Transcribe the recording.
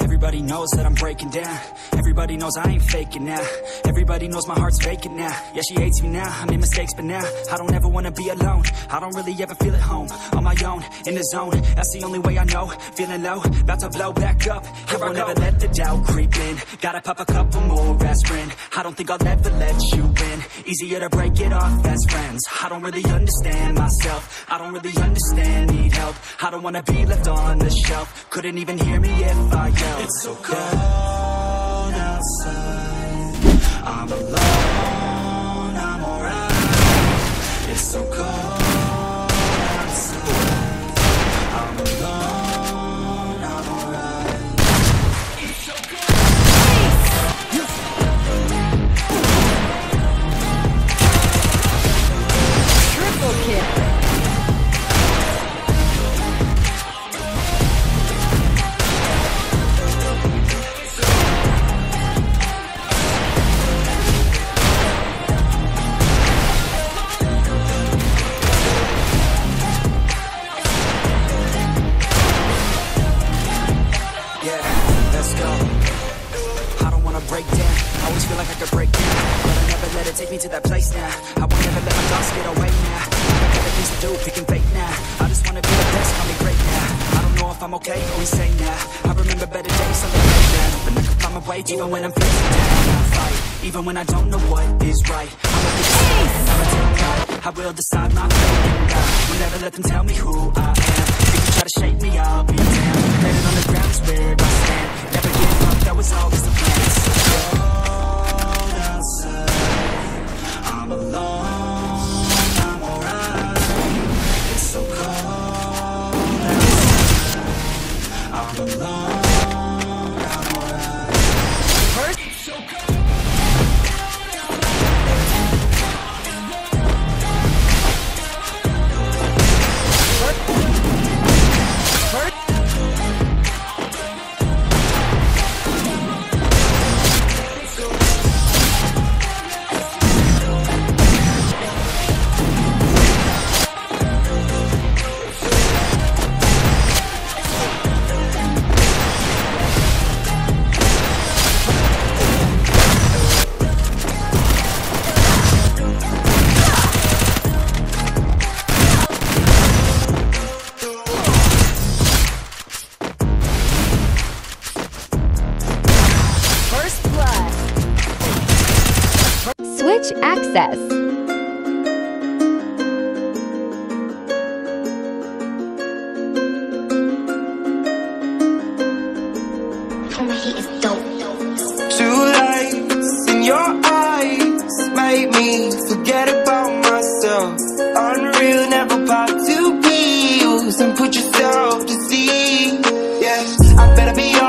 Everybody knows that I'm breaking down. Everybody knows I ain't faking now. Everybody knows my heart's vacant now. Yeah, she hates me now. I made mistakes, but now I don't ever wanna be alone. I don't really ever feel at home. On my own, in the zone. That's the only way I know. Feeling low, about to blow back up. Here I won't ever let the doubt creep in. Gotta pop a couple more aspirin. I don't think I'll ever let you in. Easier to break it off as friends. I don't really understand myself. I don't really understand, need help. I don't wanna be left on the shelf. Couldn't even hear me if I yelled. It's so cold outside, I'm alone, I'm alright. It's so cold outside, I'm alone, I'm alright. It's so cold. Triple kick. Take me to that place now. I won't ever let my thoughts get away now. I got other things to do, picking fake now. I just wanna be the best, call me great now. I don't know if I'm okay or insane now. I remember better days, something like that. But I can find my way even when I'm facing down. I'll fight, even when I don't know what is right. I'ma be strong and I'ma take pride. I will decide my fate and God will never let them tell me who I am. If you try to shake me, I'll be down. Landed on the ground is where I stand. Never give up, that was always the plan. It's so cold outside, I'm alone, I'm alright. It's so cold outside, I'm alone, I'm alright. First, it's so cold. Switch access. Oh my, he is dope. Two lights in your eyes made me forget about myself. Unreal, never pop two pills and put yourself to sea. Yeah, I better be on.